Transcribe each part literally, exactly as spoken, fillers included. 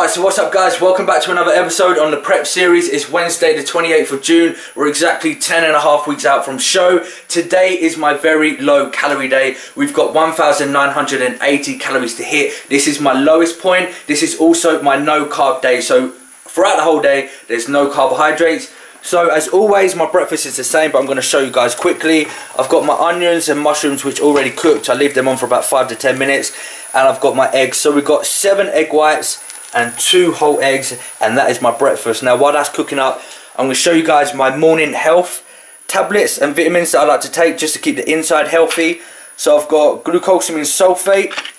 Alright, so what's up guys, welcome back to another episode on the prep series. It's Wednesday the twenty-eighth of June, we're exactly ten and a half weeks out from show. Today is my very low calorie day. We've got one thousand nine hundred eighty calories to hit. This is my lowest point, this is also my no carb day, so throughout the whole day there's no carbohydrates. So as always my breakfast is the same, but I'm going to show you guys quickly. I've got my onions and mushrooms which already cooked, I leave them on for about five to ten minutes, and I've got my eggs. So we've got seven egg whites and two whole eggs, and that is my breakfast. Now while that's cooking up, I'm going to show you guys my morning health tablets and vitamins that I like to take just to keep the inside healthy. So I've got glucosamine sulfate,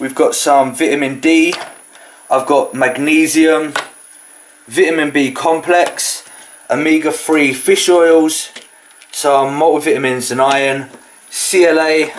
we've got some vitamin D, I've got magnesium, vitamin B complex, omega three fish oils, some multivitamins and iron, C L A,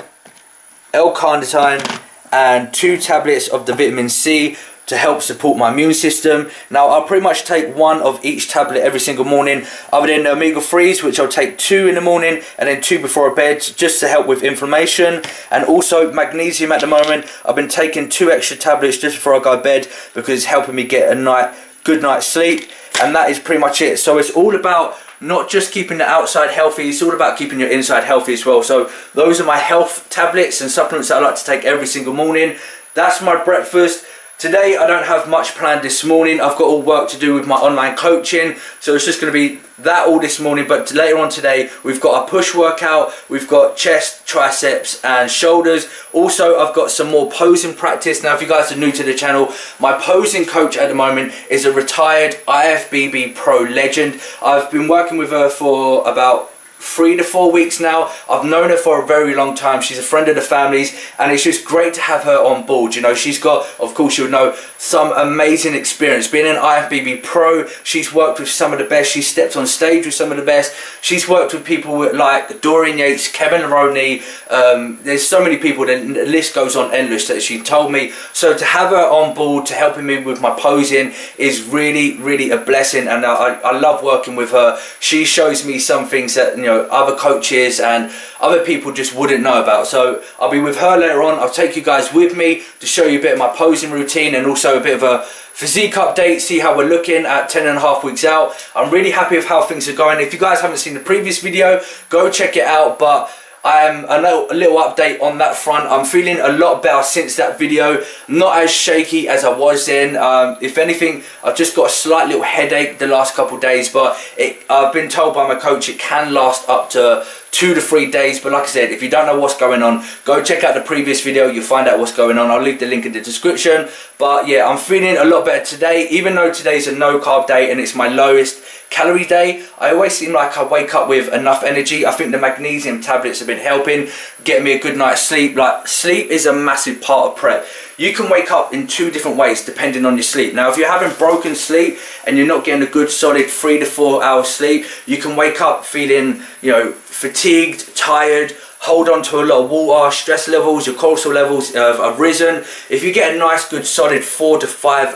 L-carnitine, and two tablets of the vitamin C to help support my immune system. Now I'll pretty much take one of each tablet every single morning, other than the omega threes, which I'll take two in the morning and then two before bed, just to help with inflammation. And also magnesium at the moment, I've been taking two extra tablets just before I go to bed because it's helping me get a night, good night's sleep. And that is pretty much it. So it's all about not just keeping the outside healthy, it's all about keeping your inside healthy as well. So those are my health tablets and supplements that I like to take every single morning. That's my breakfast. Today I don't have much planned this morning, I've got all work to do with my online coaching, so it's just going to be that all this morning. But later on today we've got our push workout, we've got chest, triceps and shoulders. Also I've got some more posing practice. Now if you guys are new to the channel, my posing coach at the moment is a retired I F B B pro legend. I've been working with her for about three to four weeks now. I've known her for a very long time, she's a friend of the family's, and it's just great to have her on board. You know, she's got, of course you'll know, some amazing experience. Being an I F B B pro, she's worked with some of the best, she's stepped on stage with some of the best, she's worked with people like Dorian Yates, Kevin Roney, um, there's so many people, the list goes on endless that she told me. So to have her on board to helping me with my posing is really, really a blessing, and I, I love working with her. She shows me some things that, you know, other coaches and other people just wouldn't know about. So I'll be with her later on, I'll take you guys with me to show you a bit of my posing routine and also a bit of a physique update, see how we're looking at ten and a half weeks out. I'm really happy with how things are going. If you guys haven't seen the previous video, go check it out, but I am a little, a little update on that front. I'm feeling a lot better since that video, not as shaky as I was then. Um, if anything, I've just got a slight little headache the last couple of days, but it, I've been told by my coach it can last up to two to three days. But like I said, if you don't know what's going on, go check out the previous video, you'll find out what's going on. I'll leave the link in the description. But yeah, I'm feeling a lot better today, even though today's a no carb day and it's my lowest calorie day. I always seem like I wake up with enough energy. I think the magnesium tablets have been helping get me a good night's sleep. Like, sleep is a massive part of prep. You can wake up in two different ways depending on your sleep. Now if you're having broken sleep and you're not getting a good solid three to four hours sleep, you can wake up feeling, you know, fatigued, tired, hold on to a lot of water, stress levels, your cortisol levels have, have risen. If you get a nice good solid four to five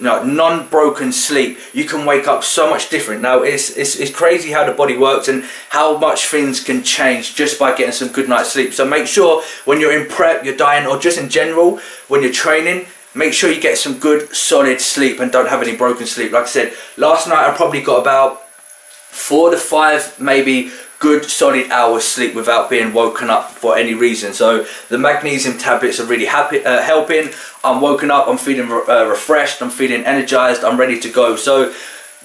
No, non-broken sleep, you can wake up so much different. Now it's, it's it's crazy how the body works and how much things can change just by getting some good night's sleep. So make sure when you're in prep, you're dieting, or just in general when you're training, make sure you get some good solid sleep and don't have any broken sleep. Like I said, last night I probably got about four to five maybe good solid hours sleep without being woken up for any reason. So the magnesium tablets are really happy, uh, helping. I'm woken up, I'm feeling re uh, refreshed, I'm feeling energized, I'm ready to go. So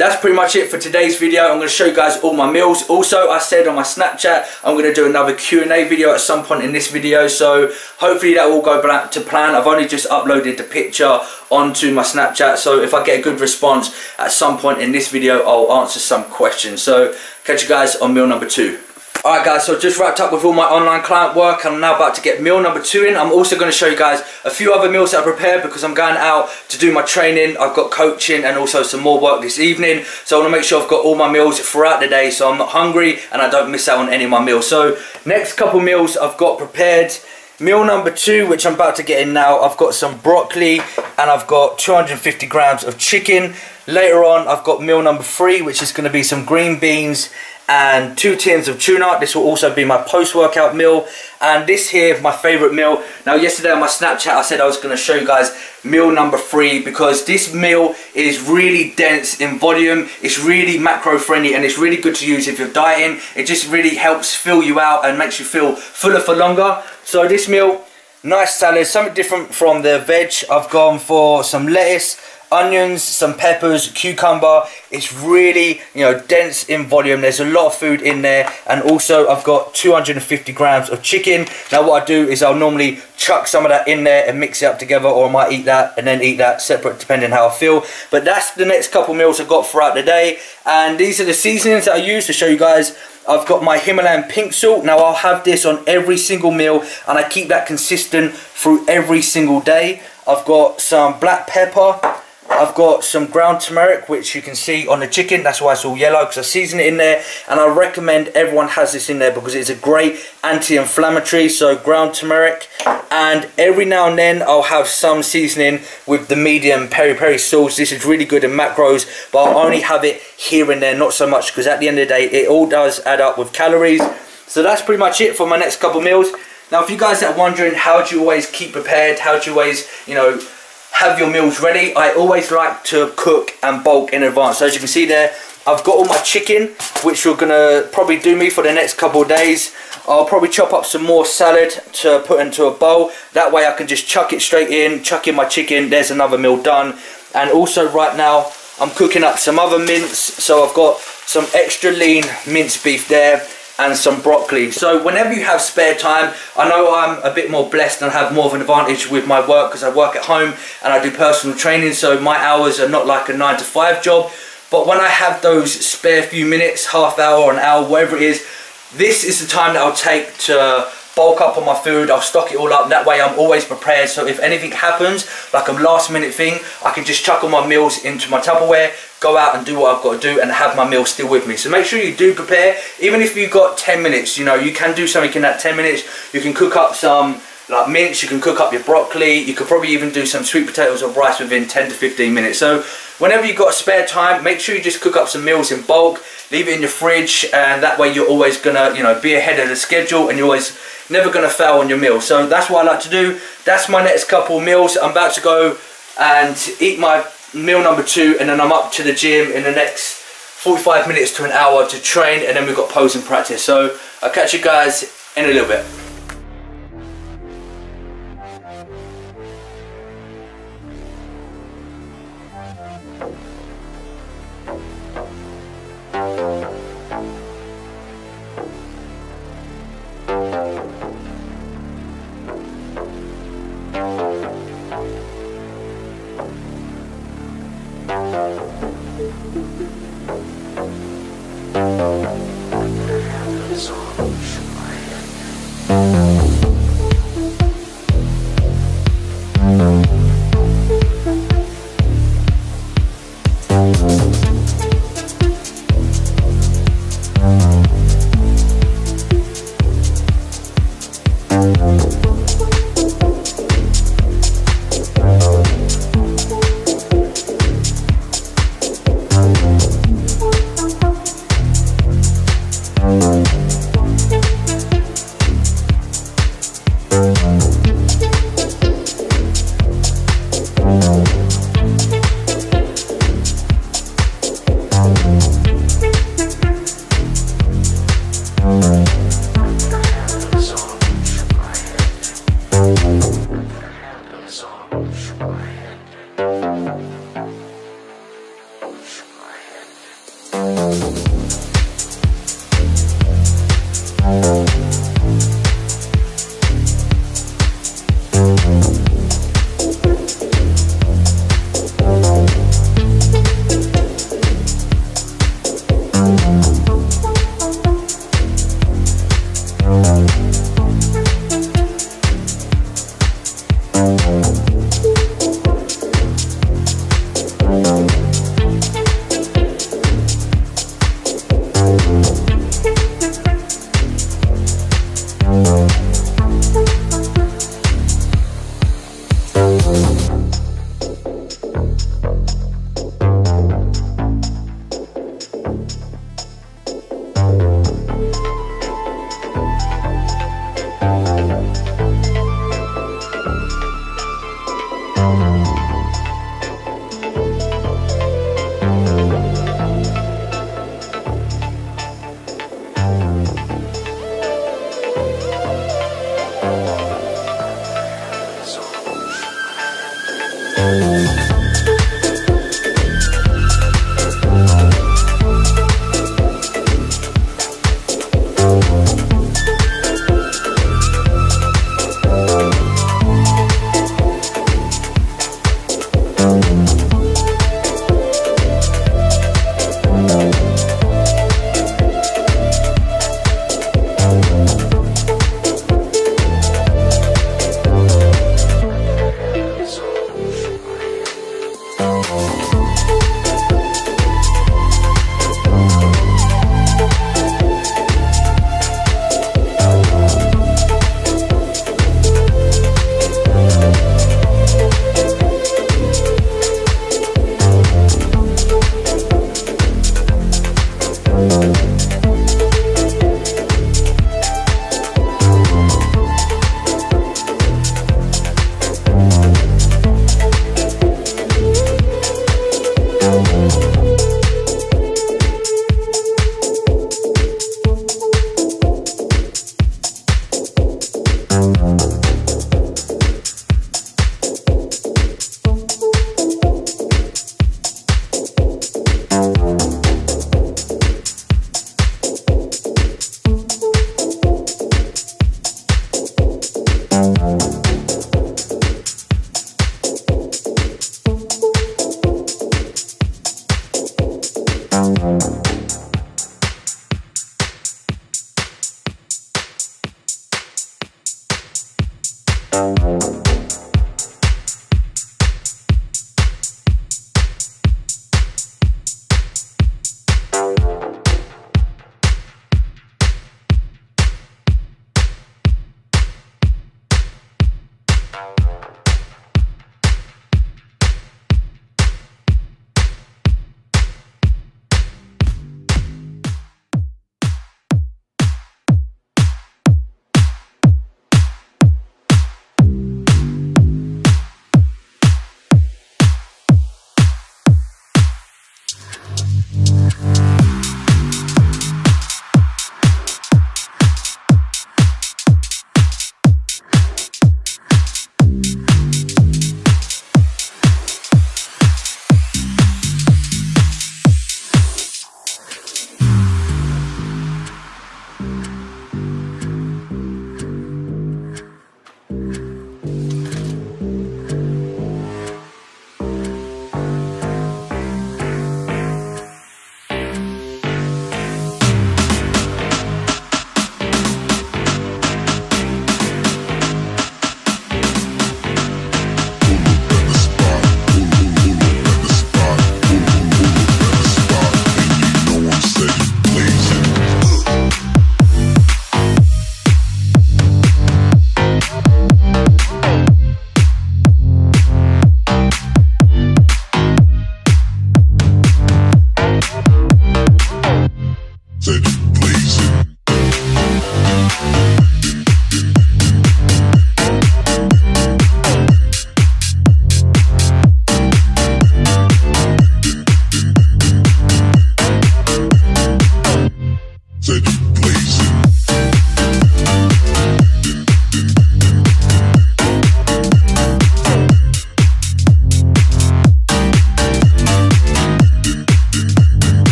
that's pretty much it for today's video. I'm going to show you guys all my meals. Also, I said on my Snapchat, I'm going to do another Q and A video at some point in this video. So hopefully that will go back to plan. I've only just uploaded the picture onto my Snapchat. So if I get a good response at some point in this video, I'll answer some questions. So catch you guys on meal number two. Alright guys, so I've just wrapped up with all my online client work. I'm now about to get meal number two in. I'm also going to show you guys a few other meals that I prepared because I'm going out to do my training. I've got coaching and also some more work this evening. So I want to make sure I've got all my meals throughout the day so I'm not hungry and I don't miss out on any of my meals. So next couple meals I've got prepared. Meal number two, which I'm about to get in now, I've got some broccoli and I've got two hundred fifty grams of chicken. Later on, I've got meal number three, which is going to be some green beans and two tins of tuna. This will also be my post-workout meal. And this here is my favourite meal. Now yesterday on my Snapchat I said I was going to show you guys meal number three, because this meal is really dense in volume, it's really macro friendly, and it's really good to use if you're dieting. It just really helps fill you out and makes you feel fuller for longer. So this meal, nice salad, something different from the veg. I've gone for some lettuce, onions, some peppers, cucumber. It's really, you know, dense in volume. There's a lot of food in there, and also I've got two hundred fifty grams of chicken. Now what I do is I'll normally chuck some of that in there and mix it up together, or I might eat that and then eat that separate depending how I feel. But that's the next couple meals I've got throughout the day, and these are the seasonings that I use to show you guys. I've got my Himalayan pink salt. Now I'll have this on every single meal, and I keep that consistent through every single day. I've got some black pepper. I've got some ground turmeric, which you can see on the chicken. That's why it's all yellow, because I season it in there, and I recommend everyone has this in there because it's a great anti-inflammatory. So ground turmeric, and every now and then I'll have some seasoning with the medium peri peri sauce. This is really good in macros, but I'll only have it here and there, not so much, because at the end of the day it all does add up with calories. So that's pretty much it for my next couple meals. Now if you guys are wondering how do you always keep prepared, how do you always, you know, have your meals ready, I always like to cook and bulk in advance. So as you can see there, I've got all my chicken, which are gonna probably do me for the next couple of days. I'll probably chop up some more salad to put into a bowl. That way I can just chuck it straight in, chuck in my chicken, there's another meal done. And also right now, I'm cooking up some other mince. So I've got some extra lean minced beef there, and some broccoli. So whenever you have spare time, I know I'm a bit more blessed and I have more of an advantage with my work, because I work at home and I do personal training, so my hours are not like a nine to five job. But when I have those spare few minutes, half hour, an hour, whatever it is, this is the time that I'll take to bulk up on my food. I'll stock it all up. That way I'm always prepared, so if anything happens, like a last minute thing, I can just chuck all my meals into my Tupperware, go out and do what I've got to do, and have my meal still with me. So make sure you do prepare. Even if you've got ten minutes, you know, you can do something in that ten minutes. You can cook up some like mince, you can cook up your broccoli, you could probably even do some sweet potatoes or rice within ten to fifteen minutes. So whenever you've got spare time, make sure you just cook up some meals in bulk, leave it in your fridge, and that way you're always gonna, you know, be ahead of the schedule, and you're always never gonna fail on your meal. So that's what I like to do. That's my next couple of meals. I'm about to go and eat my meal number two, and then I'm up to the gym in the next forty-five minutes to an hour to train, and then we've got posing practice. So I'll catch you guys in a little bit. Thank you.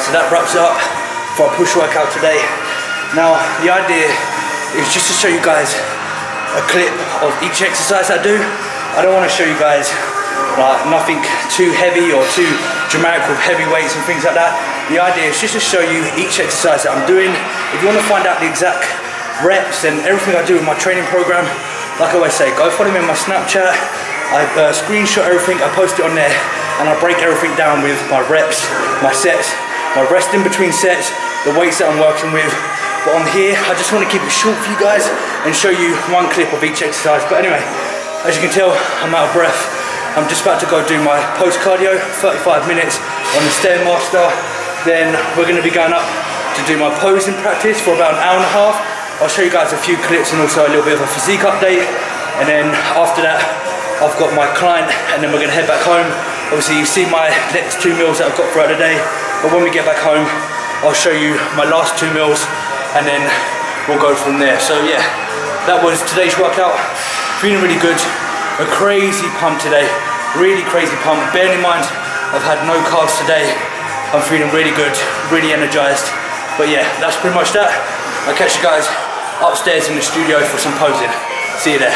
So that wraps it up for our push workout today. Now the idea is just to show you guys a clip of each exercise I do. I don't want to show you guys like nothing too heavy or too dramatic with heavy weights and things like that. The idea is just to show you each exercise that I'm doing. If you want to find out the exact reps and everything I do in my training program, like I always say, go follow me on my Snapchat. I uh, screenshot everything, I post it on there, and I break everything down with my reps, my sets, my rest in between sets, the weights that I'm working with. But on here, I just want to keep it short for you guys and show you one clip of each exercise. But anyway, as you can tell, I'm out of breath. I'm just about to go do my post cardio, thirty-five minutes on the Stairmaster. Then we're going to be going up to do my posing practice for about an hour and a half. I'll show you guys a few clips and also a little bit of a physique update. And then after that, I've got my client, and then we're going to head back home. Obviously, you've seen my next two meals that I've got throughout the day. But when we get back home, I'll show you my last two meals, and then we'll go from there. So yeah, that was today's workout. Feeling really good. A crazy pump today. Really crazy pump. Bearing in mind, I've had no carbs today. I'm feeling really good, really energized. But yeah, that's pretty much that. I'll catch you guys upstairs in the studio for some posing. See you there.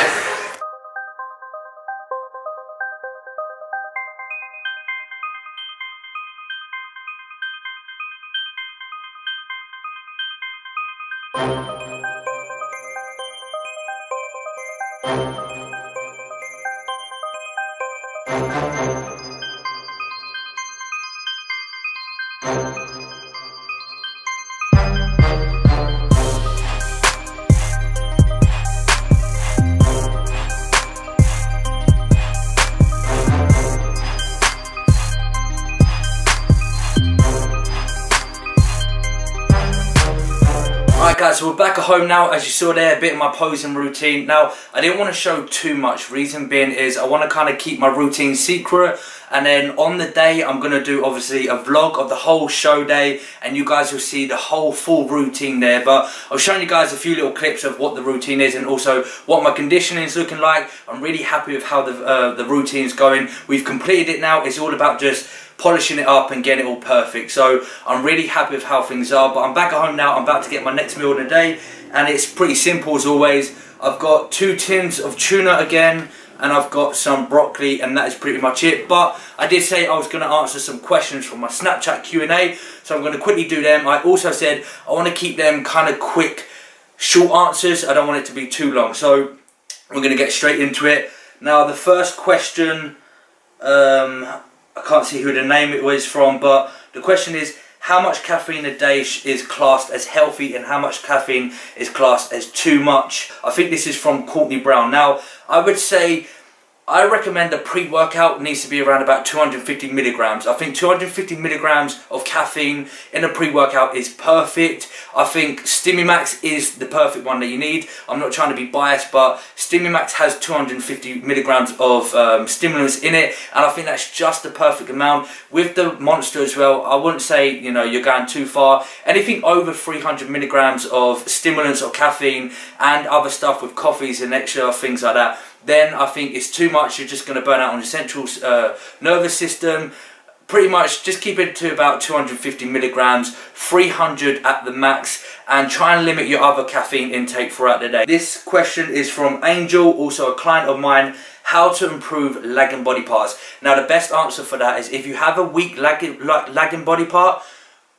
So we're back at home now. As you saw there, a bit of my posing routine. Now, I didn't want to show too much. Reason being is I want to kind of keep my routine secret. And then on the day, I'm going to do, obviously, a vlog of the whole show day. And you guys will see the whole full routine there. But I was showing you guys a few little clips of what the routine is and also what my conditioning is looking like. I'm really happy with how the, uh, the routine is going. We've completed it now. It's all about just polishing it up and getting it all perfect. So I'm really happy with how things are, but I'm back at home now. I'm about to get my next meal of the day, and it's pretty simple as always. I've got two tins of tuna again, and I've got some broccoli, and that is pretty much it. But I did say I was going to answer some questions from my Snapchat Q and A, so I'm going to quickly do them. I also said I want to keep them kind of quick, short answers. I don't want it to be too long, so we're going to get straight into it. Now, the first question, um, I can't see who the name it was from, but the question is, how much caffeine a day is classed as healthy and how much caffeine is classed as too much? I think this is from Courtney Brown. Now, I would say, I recommend a pre-workout needs to be around about two hundred fifty milligrams. I think two hundred fifty milligrams of caffeine in a pre-workout is perfect. I think Stimimax is the perfect one that you need. I'm not trying to be biased, but Stimimax has two hundred fifty milligrams of um, stimulants in it, and I think that's just the perfect amount. With the Monster as well, I wouldn't say, you know, you're going too far. Anything over three hundred milligrams of stimulants or caffeine and other stuff with coffees and extra things like that, then I think it's too much. You're just going to burn out on your central uh, nervous system. Pretty much just keep it to about two hundred fifty milligrams, three hundred at the max, and try and limit your other caffeine intake throughout the day. This question is from Angel, also a client of mine. How to improve lagging body parts. Now, the best answer for that is if you have a weak lagging, lagging body part,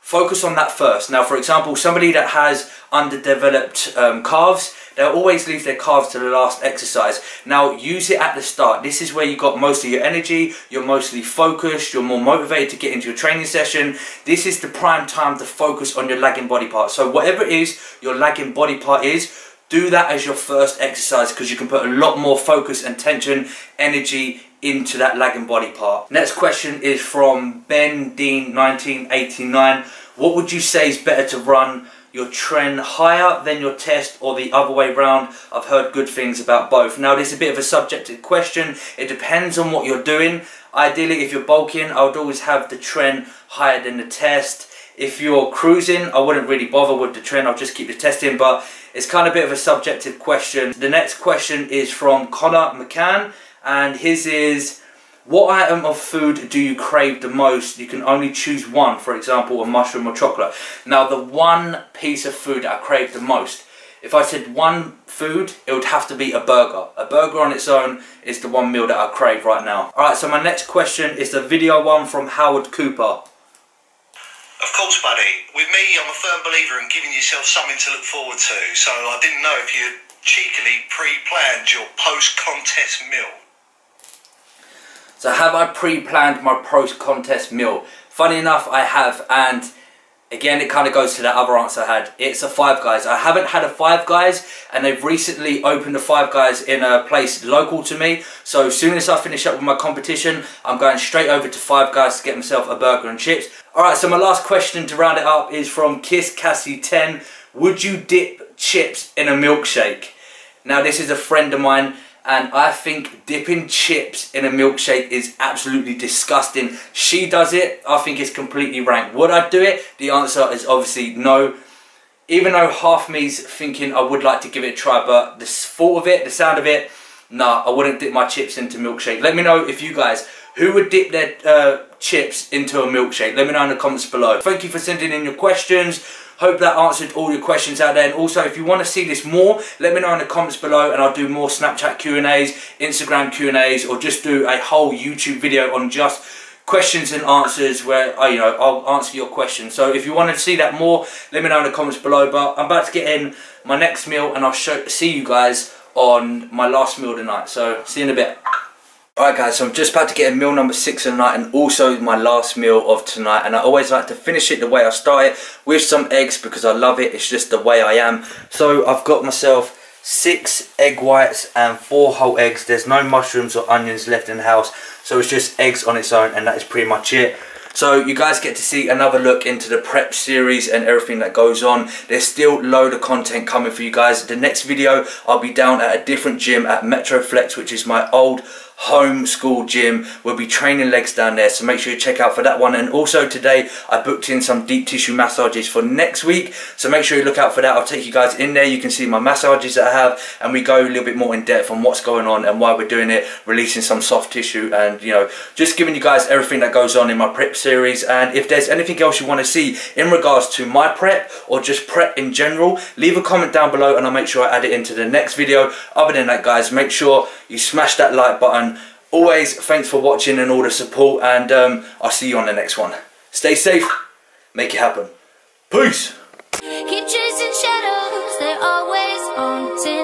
focus on that first. Now, for example, somebody that has underdeveloped um, calves, they'll always leave their calves to the last exercise. Now, use it at the start. This is where you got most of your energy, you're mostly focused, you're more motivated to get into your training session. This is the prime time to focus on your lagging body part. So whatever it is your lagging body part is, do that as your first exercise, because you can put a lot more focus and tension, energy into that lagging body part. Next question is from Ben Dean nineteen eighty-nine. What would you say is better to run your trend higher than your test, or the other way around? I've heard good things about both. Now, this is a bit of a subjective question. It depends on what you're doing. Ideally, if you're bulking, I would always have the trend higher than the test. If you're cruising, I wouldn't really bother with the trend. I'll just keep the test in, but it's kind of a bit of a subjective question. The next question is from Connor McCann, and his is, what item of food do you crave the most? You can only choose one, for example, a mushroom or chocolate. Now, the one piece of food that I crave the most, if I said one food, it would have to be a burger. A burger on its own is the one meal that I crave right now. All right, so my next question is the video one from Howard Cooper. Of course, buddy. With me, I'm a firm believer in giving yourself something to look forward to, so I didn't know if you cheekily pre-planned your post-contest meal. So have I pre-planned my post-contest meal? Funny enough, I have, and again, it kind of goes to that other answer I had. It's a Five Guys. I haven't had a Five Guys, and they've recently opened a Five Guys in a place local to me. So as soon as I finish up with my competition, I'm going straight over to Five Guys to get myself a burger and chips. Alright, so my last question to round it up is from Kiss Cassie ten. Would you dip chips in a milkshake? Now, this is a friend of mine, and I think dipping chips in a milkshake is absolutely disgusting. She does it. I think it's completely rank. Would I do it? The answer is obviously no. Even though half me's thinking I would like to give it a try, but the thought of it, the sound of it, nah, I wouldn't dip my chips into milkshake. Let me know if you guys, who would dip their uh, chips into a milkshake? Let me know in the comments below. Thank you for sending in your questions. Hope that answered all your questions out there. And also, if you want to see this more, let me know in the comments below, and I'll do more Snapchat Q and A's, Instagram Q and A's, or just do a whole YouTube video on just questions and answers where I, you know, I'll answer your questions. So if you want to see that more, let me know in the comments below. But I'm about to get in my next meal and I'll show, see you guys on my last meal tonight. So see you in a bit. Alright guys, so I'm just about to get in meal number six of the night and also my last meal of tonight, and I always like to finish it the way I start it, with some eggs because I love it, it's just the way I am. So I've got myself six egg whites and four whole eggs. There's no mushrooms or onions left in the house, so it's just eggs on its own, and that is pretty much it. So you guys get to see another look into the prep series and everything that goes on. There's still a load of content coming for you guys. The next video, I'll be down at a different gym at Metroflex, which is my old home school gym. We'll be training legs down there, so make sure you check out for that one. And also today, I booked in some deep tissue massages for next week, so make sure you look out for that. I'll take you guys in there. You can see my massages that I have, and we go a little bit more in depth on what's going on and why we're doing it, releasing some soft tissue and, you know, just giving you guys everything that goes on in my prep series. Series and if there's anything else you want to see in regards to my prep or just prep in general, leave a comment down below and I'll make sure I add it into the next video. Other than that guys, make sure you smash that like button. Always thanks for watching and all the support, and um, I'll see you on the next one. Stay safe, make it happen. Peace. Keep chasing shadows, they're always haunted.